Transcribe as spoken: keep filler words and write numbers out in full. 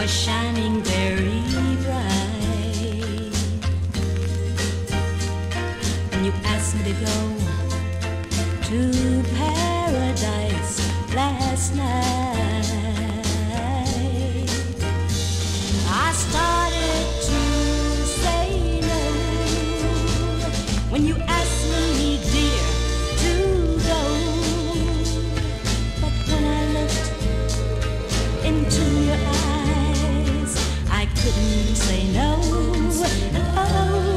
was shining very bright. And you asked me to go to paradise last night. I started to say no when you asked me, dear, to go. But when I looked into your eyes, I couldn't say no. Oh.